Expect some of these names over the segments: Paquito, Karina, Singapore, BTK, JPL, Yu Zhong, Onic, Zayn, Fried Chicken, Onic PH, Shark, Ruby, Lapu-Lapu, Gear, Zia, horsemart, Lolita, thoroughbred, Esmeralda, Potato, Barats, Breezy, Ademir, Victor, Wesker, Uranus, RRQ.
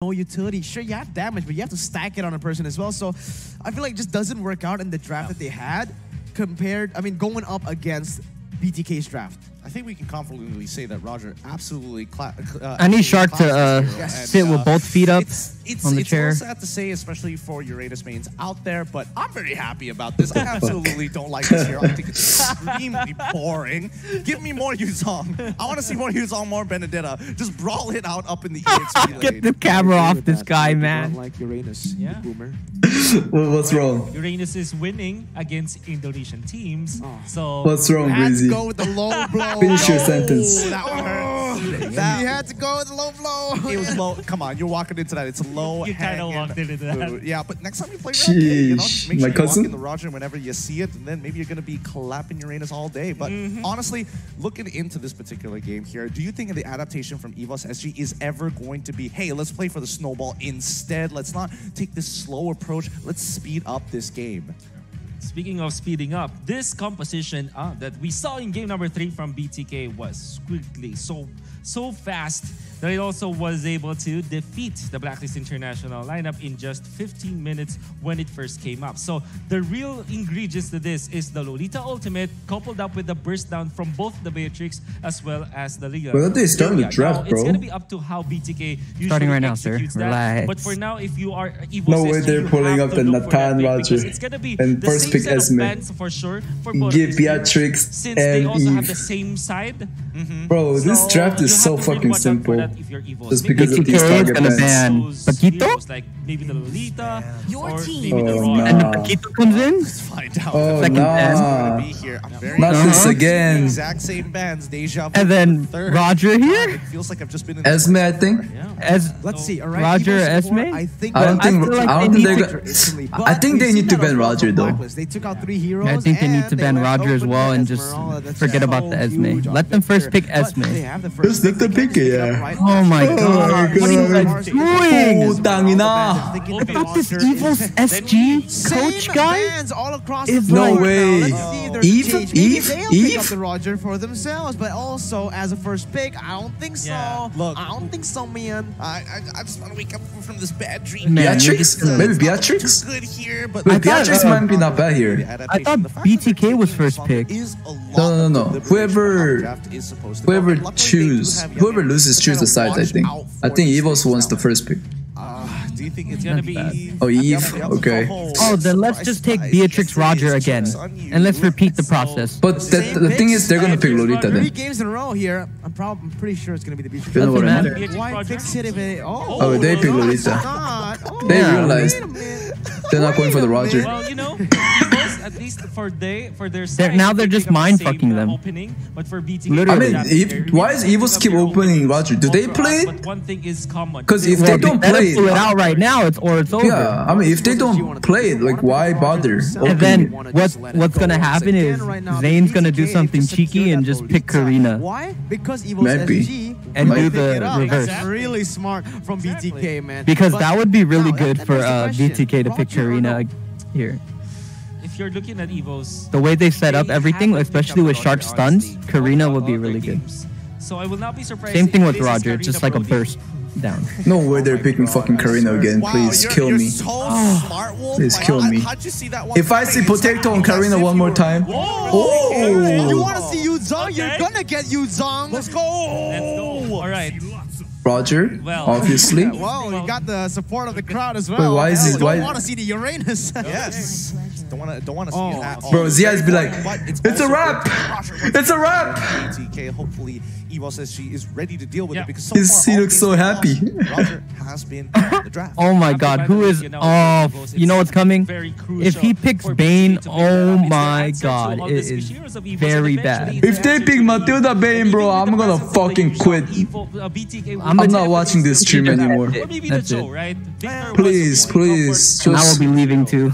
no utility. Sure, you have damage, but you have to stack it on a person as well. So I feel like it just doesn't work out in the draft that they had compared, I mean, going up against BTK's draft. I think we can confidently say that Roger absolutely... I need Shark to sit with both feet up on the chair. It's sad to say, especially for Uranus mains out there, but I'm very happy about this. I absolutely don't like this here. I think it's extremely boring. Give me more Yu Zhong. I want to see more Yu Zhong, more Benedetta. Just brawl it out up in the EXP lane. Get the camera off this guy, man. Like Uranus, yeah. Boomer. What's wrong? Uranus is winning against Indonesian teams. Oh. So what's wrong, Breezy? Go with the low blow. Finish your sentence. That hurts. That, you had to go with a low blow. It was low. Come on, you're walking into that. It's low. You kind of walked into that. Yeah, but next time you play, you know, make sure you walk in the Roger whenever you see it, and then maybe you're going to be clapping Uranus all day. But honestly, looking into this particular game here, do you think the adaptation from EVOS SG is ever going to be, hey, let's play for the snowball instead. Let's not take this slow approach. Let's speed up this game. Speaking of speeding up, this composition that we saw in game number 3 from BTK was quickly so fast that it also was able to defeat the Blacklist International lineup in just 15 minutes when it first came up. So the real ingredients to this is the Lolita ultimate coupled up with the burst down from both the Beatrix as well as the Liga. Well, they started the draft, bro. It's going to be up to how BTK usually starting right now, sir. Relax. But for now, if you are EVOS, no way they're pulling up the Nathan Roger it's going to be and first pick Esme for sure. For both give Beatrix since they also have the same side. Bro, this draft is so fucking simple. If you're evil. Just because of these target bans. Paquito? Like maybe the Lolita or maybe the Roger. And the Paquito comes in? Let's find out. Oh, nah. Not this again. Exact same bands. Deja vu. And then Roger here? It feels like I've just been in Esme, I think. Let's see. Roger, Esme? I don't think they're going to... I think they need to ban Roger, though. They took out 3 heroes. I think they need to ban Roger as well and just forget about the Esme. Let them first pick Esme. Just let them pick it, yeah. Oh my god, what are you guys doing? I thought this EVOS SG coach guy is no way. Eve pick up the Roger for themselves, but also as a first pick, I don't think so. Look, I don't think so, man. I just want to wake up from this bad dream. Beatrix? Maybe Beatrix? Beatrix might be not bad here. I thought BTK was first pick. No, no, no. Whoever loses chooses. Sides, I think. I think EVOS wants the first pick. Do you think it's gonna be Eve? Oh, Eve? Okay. Oh, then let's just take Beatrix Roger again. And let's repeat the process. But the thing is, they're gonna pick Lolita then. 3 games in a row here. I'm pretty sure it's gonna be the Beatrix. You know what I mean? Why pick City? Oh, they pick Lolita. They realized they're not going for the Roger. Well, you know, at least for their side, now they're just mind fucking them. Opening, but for BTK, I mean, why is EVOS keep opening Roger? Do they play it? Because if they don't play it out right now, it's over. Yeah, I mean, if they don't play it, like why bother? And then what's gonna happen is Zayn's gonna do something cheeky and just pick Karina. Why? Because EVOS SG and do the reverse. Really smart from BTK, man. Because that would be really good for BTK to pick Karina here. You're looking at EVOS, the way they set up everything, especially with Shark stuns, Karina will be really good. So I will not be surprised. Same thing with Roger, just like a burst down. No way they're picking fucking Karina again. Please kill me. Please kill me. If I see Potato and Karina one more time, oh! You want to see Yu Zhong? You're gonna get Yu Zhong. Let's go. All right. Roger, obviously. Well, you got the support of the crowd as well. But why is it? Don't want to see the Uranus. Yes. Don't want to see it at all. Bro, Zia's be like, it's a wrap. It's a wrap. BTK, hopefully, EVOS says she is ready to deal with it because he looks so happy. Roger has been the draft. Oh my god, who is off? You know what's coming? If he picks Bane, oh my god, it is very bad. If they pick Matilda Bane, bro, I'm gonna fucking quit. I'm not watching this stream anymore. That's it. Please, please. I will be leaving too.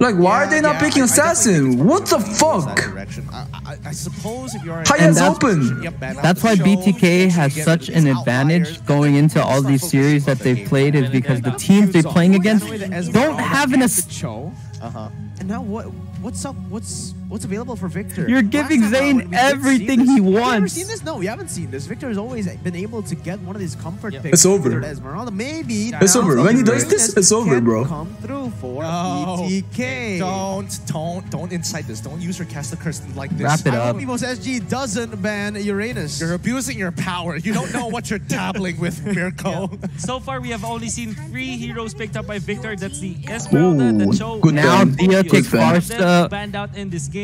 Like, why are they not picking Assassin? What the fuck? I suppose if you're Haya's open. That's why BTK has such an advantage going into all these series that they've played is because the teams they're playing against don't have an assassin. And now what's up? What's available for Victor? You're giving Zayn everything he wants. Have you ever seen this? No, we haven't seen this. Victor has always been able to get one of these comfort picks. It's over. Esmeralda, maybe. It's over. When he does this, it's over, bro. Come through for BTK. Don't incite this. Don't use your caster curse like this. Wrap it up. I hope EVOS SG doesn't ban Uranus. You're abusing your power. You don't know what you're dabbling with, Mirko. Yeah. So far, we have only seen 3 heroes picked up by Victor. That's the Esmeralda, the Cho, and now Zia takes Farsa banned out in this game.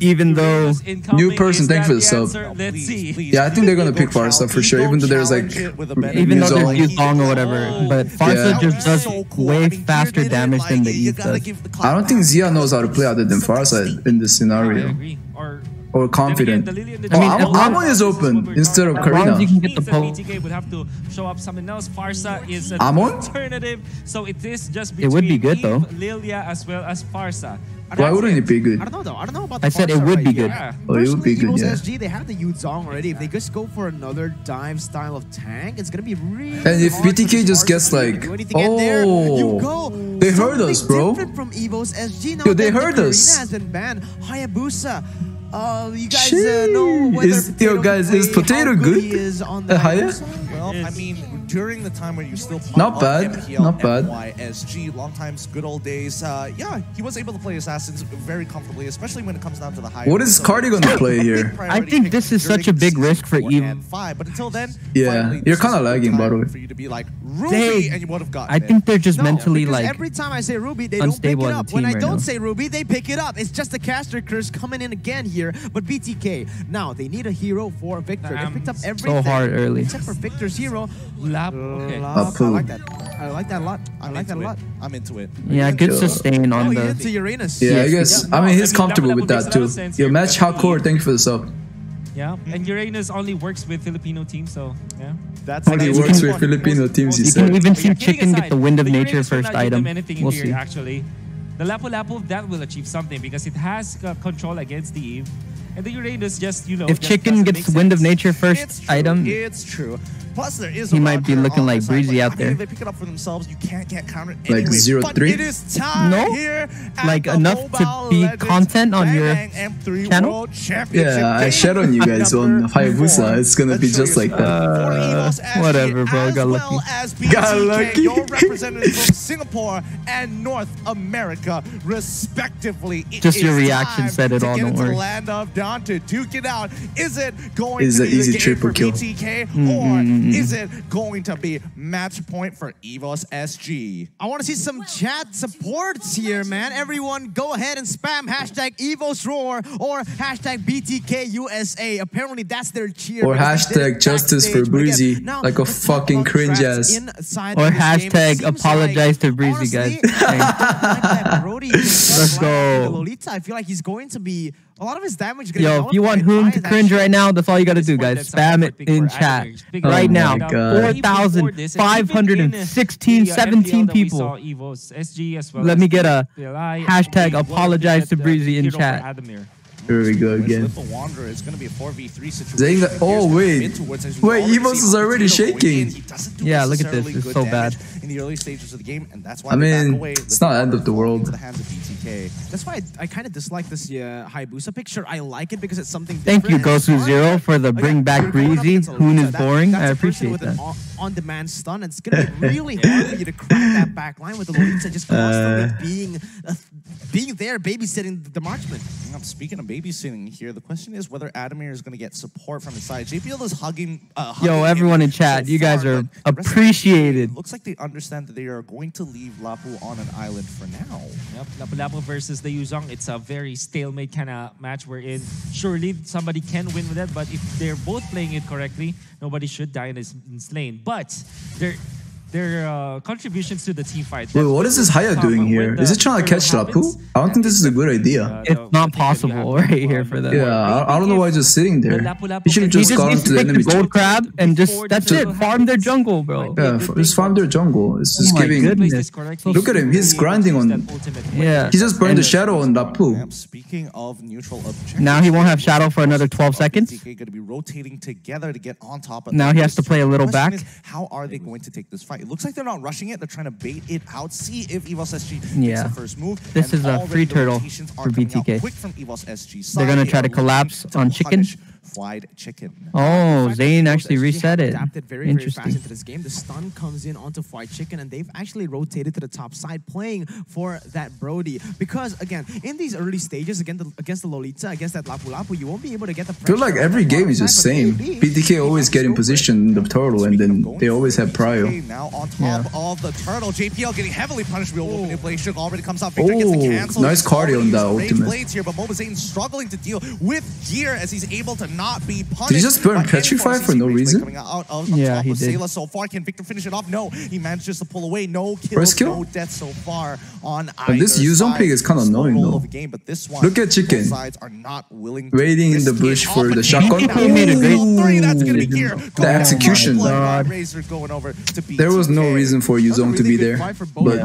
Even though new person, thank for the sub. No, let's see. Yeah, I think they're gonna pick Farsa for sure. Even though there's like, even though there's Yu Zhong or whatever, but Farsa just does way faster damage than the Eve does. I don't think Zia knows how to play other than Farsa in this scenario. Or confident. Amon is open instead of Karina. You can get the BTK would have to show up something else. Farsa is an alternative, so it is just between. It would be good though. Lilia as well as Farsa. Why wouldn't it be good? I don't know though. I don't know about. I said it would be good. Oh, it would be good. Yeah. SG, they have the Yu Zhong already. If they just go for another dive style of tank, it's gonna be really. And if BTK just gets like, oh, they heard us, bro. From EVOS SG. Yo, they heard us. Karina has been banned. Hayabusa. You guys know whether is Potato good? Is on the higher? Well, I mean, during the time when you still play MPL, not bad, YSG, long times, good old days. Yeah, he was able to play Assassins very comfortably, especially when it comes down to the higher. What is Cardi gonna play here? I think this is such a big risk for Eve. But until then, yeah, you're kind of lagging, by the way. For you to be like Ruby, and you would have gotten. I think they're just mentally like every time I say Ruby, they don't pick it up. When I don't say Ruby, they pick it up. It's just the caster curse coming in again here. But BTK, now they need a hero for Victor. They picked up everything so hard early. Except for Victor's hero, Lapu. I like that. I like that a lot. I like that a lot. I'm into it. Yeah, good sustain on the... into Uranus. Yeah, I guess. Yeah. I mean, he's comfortable with that too. Your match hardcore. Thank you for the sub. Yeah, and Uranus only works with Filipino teams, so yeah. That's only works with Filipino teams, he said. You can even see Chicken get the Wind of Nature first item. We'll see. Actually, the Lapu-Lapu, that will achieve something because it has control against the Eve. And the Uranus just, you know... If Chicken gets Wind of Nature first item... It's true. Plus, there is he might be looking like Breezy out there. They pick it up for themselves. You can't get countered anyway, like 0-3. It is time here like enough to be content on your channel. Yeah, I shed on you guys on Hayabusa. It's gonna be just like that. Whatever, bro. Got lucky. Got lucky. Your representatives from Singapore and North America, respectively. Just your reaction said it all. Don't worry. Duke it out. Is it going to be easy triple kill? Is it going to be match point for EVOS SG? I want to see some chat supports here, man. Everyone, go ahead and spam hashtag EVOS Roar or hashtag BTK USA. Apparently, that's their cheer. Or hashtag Justice for Breezy, like a fucking cringe ass. Or hashtag Apologize to Breezy, guys. Let's go. Lolita, I feel like he's going to be... A lot of his damage. Yo, if you want whom to cringe right now, that's all you gotta do, guys. Spam it in chat right now. 4,516, 17 people. Let me get a hashtag Apologize to Breezy in chat. Here we go again. Oh, wait. Wait, EVOS is already shaking. Yeah, look at this. It's so bad. I mean, it's not end of the world. That's why I kind of dislike this Hayabusa picture. I like it because it's something different. Thank you, GoSu0, for the bring back Breezy. Hoon is boring. I appreciate that. On-demand stun, and it's going to be really hard for you to crack that back line with the Lolita just constantly being there, babysitting the marksman. Speaking of babysitting here, the question is whether Ademir is going to get support from his side. JPL is hugging yo, everyone in chat, you guys are appreciated. Looks like they understand that they are going to leave Lapu on an island for now. Yep, Lapu versus the Yu Zhong. It's a very stalemate kind of match we're in. Surely somebody can win with that, but if they're both playing it correctly, nobody should die in his lane. But their contributions to the team fight. Wait, what is this Haya doing here? Is it trying to catch Lapu? I don't think this is a good idea. It's not possible right here for them. Yeah, I don't know why he's just sitting there. He should have just gone to the enemy. Gold crab and just, that's it. Farm their jungle, bro. Yeah, just farm their jungle. It's just giving... Look at him, he's grinding on... Yeah. He just burned the shadow on Lapu. Speaking of neutral objectives... Now he won't have shadow for another 12 seconds. Now he has to play a little back. How are they going to take this fight? It looks like they're not rushing it. They're trying to bait it out, see if EVOS SG makes the first move. This is a free turtle for BTK. Quick from EVOS SG side. They're going to try to collapse on Chicken. Fried Chicken. Oh, Zayn actually reset it. Adapted very fast into this game. The stun comes in onto Fried Chicken, and they've actually rotated to the top side, playing for that Brody. Because again, in these early stages, against the Lolita, against that Lapu-Lapu, you won't be able to get the pressure. I feel like every game is the same. BTK always get in position the turtle, and then they always have prio. Now on top of the turtle, JPL getting heavily punished. Real manipulation already comes out. Victor gets the cancel. Nice cardio on that ultimate. Here, but Zayn struggling to deal with Gear as he's able to not be punished. Did he just burn Petrify for no reason? Yeah, he did. So far, can Victor finish it off? No, he managed just to pull away. No kills, no death so far on either. This Yu Zhong pick is kind of annoying though. Look at Chicken waiting in the bush for the shotgun. He made a great. That's gonna be Gear. The execution. There was no reason for Yu Zhong to be there, but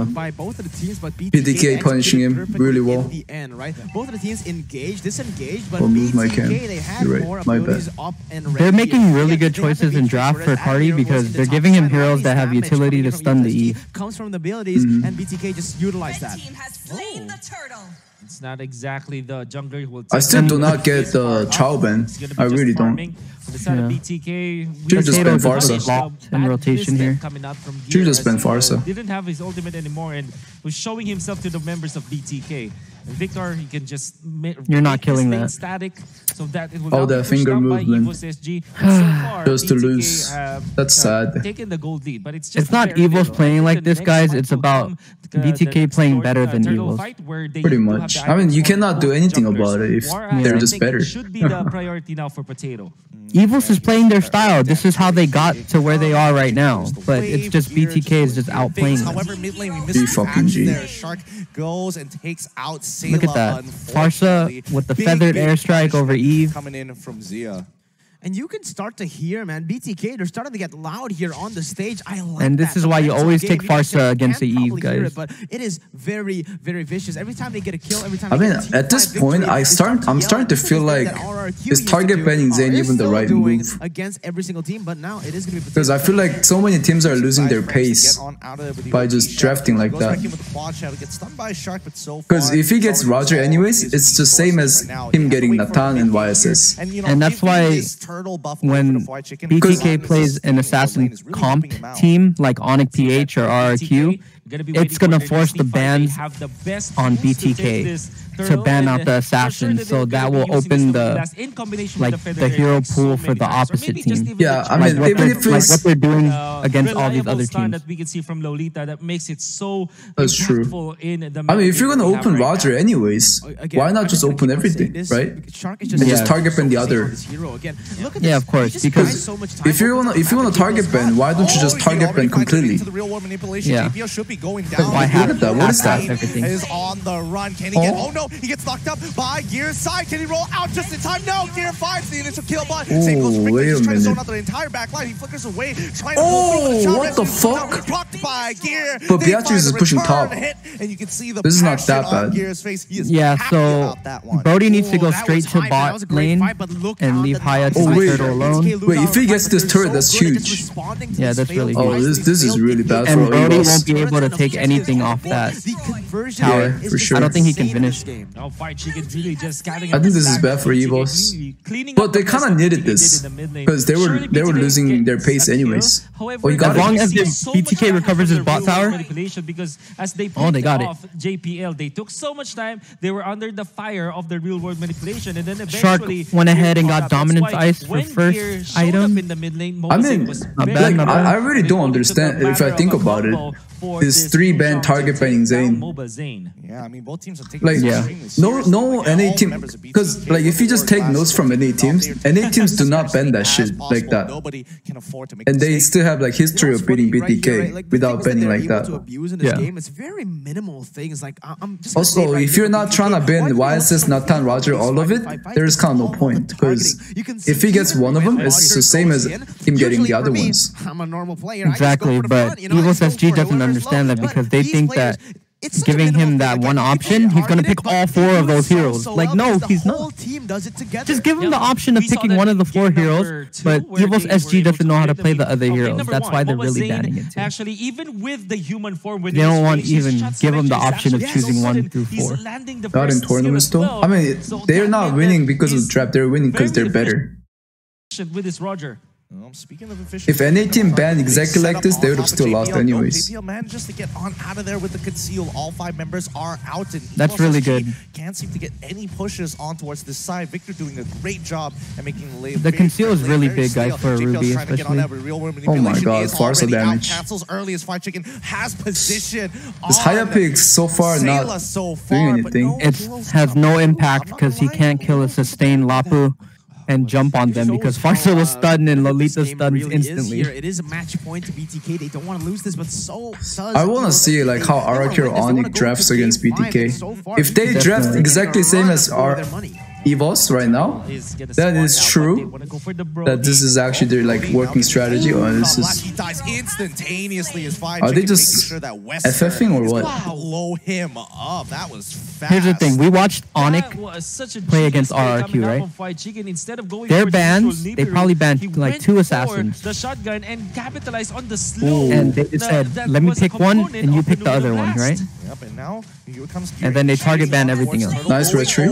BTK punishing him really well. Both of the teams engaged, disengaged, but BTK they had more. My bad. They're making really good choices in draft for Cardi because they're giving him heroes that have utility to stun the E. Comes from the abilities, and BTK just utilized that. It's not exactly the jungler who will. I still do not get the Chao ban. I really don't. Should just ban Farsa in rotation here. Should just ban Farsa. Didn't have his ultimate anymore and was showing himself to the members of BTK. Victor, he can just. You're not killing that. Static, so that it will that finger movement. SG. So far, just to BTK, lose. That's sad. Taking the gold lead, but it's not EVOS playing like this, guys. It's about BTK playing better than EVOS. Pretty much. I mean, you cannot do anything about it if they're just better. Should be the priority now for Potato. EVOS is playing their style. This is how they got to where they are right now. But it's just BTK is just outplaying them. G fucking G. Shark goes and takes out. Look at that. Farsa with the feathered airstrike over Eve. Coming in from Zia. And you can start to hear, man, BTK, they're starting to get loud here on the stage. I like that. And this is why you always take Farsa against the Eve, guys. But it is very, very vicious. Every time they get a kill, every time. I mean, at this point, I'm starting to feel like is target banning Zayn even the right move against every single team? But now it is going to be because I feel like so many teams are losing their pace by just drafting like that. Because if he gets Roger anyways, it's the same as him getting Nathan and YSS. And that's why. When BTK plays an assassin comp team like Onic PH or RRQ, it's going to force the bans on BTK to ban out the assassin, so that will open the hero pool for the opposite team. Yeah, I mean, even if it's what they're doing against all these other teams. That we can see from Lolita that makes it so that's true. In the I mean, if you're going to open Roger anyways, why not just open everything, right? And just target ban the other. Yeah, of course, because if you want to target ban, why don't you just target ban completely? Yeah. Going down. Why have that? What is that? Everything is on the run. Can he get? Oh no, he gets knocked up by Gear's side. Can he roll out just in time? No, Gear finds the initial kill, but same goes for Victor. He's trying to zone out the entire backline. He flickers away, trying to pull through. What the fuck? Blocked by Gear. But Beatrix is pushing top. And you can see the this is not that bad. Gear's face. He is so Brody needs to go straight to bot lane and leave Haya to the turtle alone. Wait, if he gets this turret, that's huge. Yeah, that's really huge. Oh, this is really bad for EVOS. To take anything off that tower. For sure. I don't think he can finish. I think this is bad for EVOS. But they kind of needed this because they were losing their pace anyways. As long as BTK recovers his bot tower. Oh, they got it. JPL, they took so much time. They were under the fire of the real world manipulation, and then eventually Shark went ahead and got dominance ice for first item. I mean, I really don't understand if I think about it. This three-band target banning Zayn. Yeah, I mean both teams are taking no NA team, because like if you just take notes from NA teams do not ban that shit like that. And they still have like history of beating BTK without banning like that. Yeah. Also, if you're not trying to ban YSS, Nathan, Roger, all of it, there is kind of no point, because if he gets one of them, it's the same as him getting the other ones. Exactly, but EVOS SG doesn't understand that because they think that It's giving him that one option, he's going to pick all four of those heroes. Like, no, he's not. Just give him the option of picking one of the four heroes, but EVOS SG doesn't know how to play the other heroes. That's why they're really banning it too. Actually, even with the human form, they don't want to even give him the option of choosing 1 through 4. Not in tournaments though. I mean, they're not winning because of the trap. They're winning because they're better. With this Roger. Speaking of efficiency, if any team banned exactly like this, they would have still lost anyways. JPL manages to get on out of there with the conceal. All 5 members are out, and that's really good. Can't seem to get any pushes on towards this side. Victor doing a great job and making the lay. The conceal is really big, guys, for a Ruby especially. Oh my god, Farsa damage. Cancels early as Fried Chicken has position. This Hayabusa so far not doing anything. It has no impact because he can't kill a sustained Lapu and jump on them because Farsa was stunned and Lolita stunned instantly. It is a match point to BTK. They don't want to lose this, but so does. I want to see like how RRQ or Onic drafts against BTK. If they draft exactly same as our EVOS right now, that is true that this is actually their like working strategy, or this is are they just FFing or what? Here's the thing, we watched Onic play against RRQ, right? Their bans, they probably banned like 2 assassins, and they said, let me pick one and you pick the other one, right? And then they target ban everything else. Nice retry.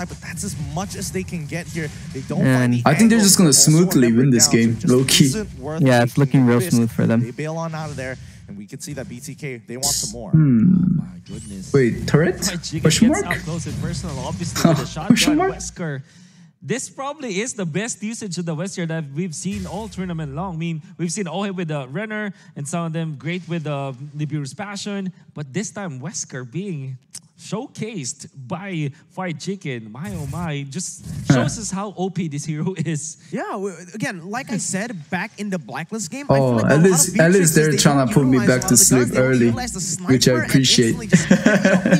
But that's as much as they can get here. They don't find I think they're just gonna smoothly win this game, low key. Yeah, it's looking real smooth for them. They bail on out of there, and we can see that BTK, they want some more. Oh my goodness. Wait, turret? Question mark? Question mark? This probably is the best usage of the Wesker that we've seen all tournament long. I mean, we've seen all hit with the Renner, and some of them great with the Nibiru's Passion, but this time Wesker being showcased by Fried Chicken, my oh my, just shows us how OP this hero is. Yeah, again, like I said back in the Blacklist game, oh, I feel like at least they're trying to put me back to sleep early, which I appreciate. They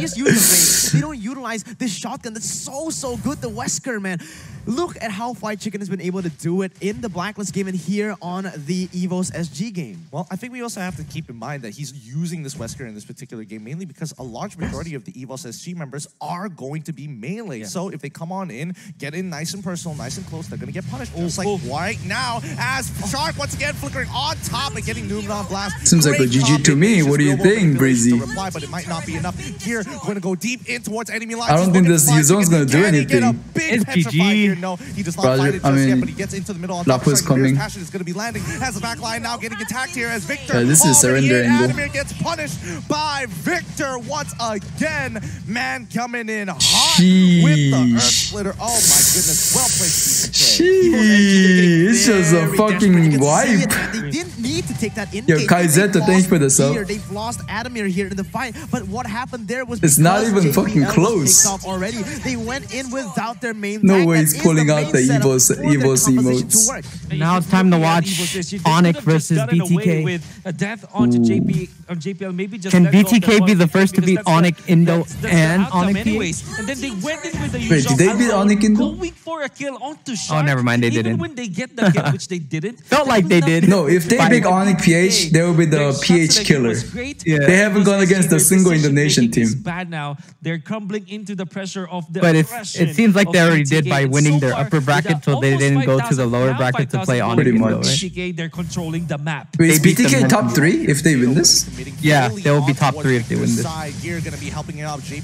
don't utilize this shotgun that's so good. The Wesker, man, look at how Fried Chicken has been able to do it in the Blacklist game and here on the EVOS SG game. Well, I think we also have to keep in mind that he's using this Wesker in this particular game mainly because a large majority of the EVOS SG members are going to be melee. Yeah. So if they come on in, get in nice and personal, nice and close, they're going to get punished. Just right now, as Shark once again flickering on top and getting noob on blast. Seems like a GG to me. What do you think, Breezy? Reply, but it might not be enough. Gear going to go deep in towards enemy lines. I don't think this Yu Zhong's going to do anything. It's GG. No, he does not find it just yet, but he gets into the middle. Lapu is coming. Passion is going to be landing. Has a back line now getting attacked here as Victor. This is surrender angle. Ademir gets punished by Victor once again. Man coming in hot with the Earth Splitter. Oh my goodness, well played. It's just a fucking wipe. They didn't need to take that in. Yo, Kaizeta, thanks for the sub. They've lost Ademir here in the fight, but what happened there was it's not even JPL fucking close. Already. They went in without their main. No way he's pulling out the EVOS emotes. Now it's time to watch Onic versus BTK. With a death onto JPL. Maybe just can BTK be the first to beat Onic Indo? And Onic PH. And then they went in with the Wait, did they beat Onic Indo? Oh, never mind, they didn't. Even when they get the kill, which they didn't. Felt like they did. No, if they pick Onic PH, they will be the PH killer. Yeah. They haven't gone against a single Indonesian team. Bad now. They're crumbling into the pressure of the. But it seems like they already did by winning their upper bracket, so they didn't go to the lower bracket to play Onic. Pretty much. BTK, they're controlling the map. Wait, is BTK top 3 if they win this? Yeah, they will be top 3 if they win this.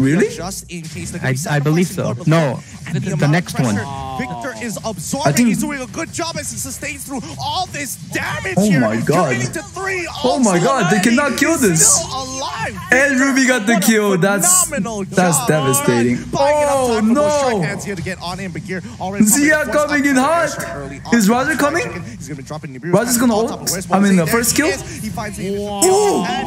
Really? Just in case I believe so. No, the next one. Victor is absorbing. He's doing a good job as he sustains through all this damage. Oh my god. Oh my god, they cannot kill this. And Ruby got the kill. That's devastating. Oh no. Zia coming in hot. Is Roger coming? Roger's gonna ult. I mean, the first kill. And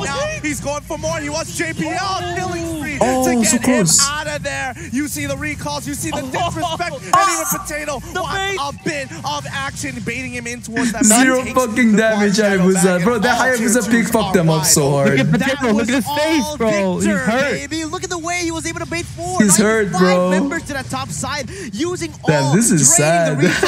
now he's going for more. He wants JPL killing. Oh, so close. Out of there. You see the recalls, you see the disrespect, and even Potato wants a bit of action, baiting him in towards that. Zero fucking damage, Hayabusa. Bro, that Hayabusa pick fucked them up so hard. Look at Potato, look at his face, bro. He's hurt. Baby. Look at the way he was able to bait 4. He's hurt, bro. Members to the top side using all. Damn, this is sad. This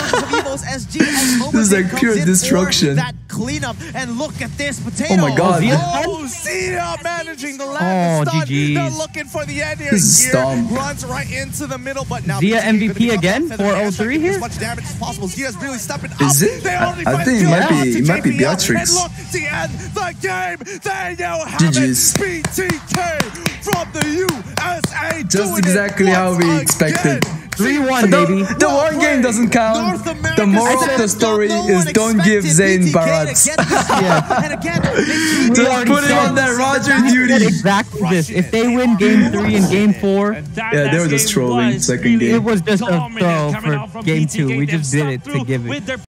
is like pure destruction. cleanup, and look at this, Potato. Oh my god. Oh, Zia managing the land. Oh, GG. They're looking for the end here. Gear runs right into the middle, but now Zia MVP again, 403 here. As much damage as possible. Zia's really stepping up. Is it? I think it might be Beatrix. And look, the end, the game, they now have it. BTK from the USA. Just exactly how we expected. 3-1, baby. The war game doesn't count. The moral of the story is don't give Zayn barats. Just put it on that Roger duty. Exactly this. If they win game 3 and game 4. Yeah, they were just trolling second game. It was just a throw for game 2. We just did it to give it.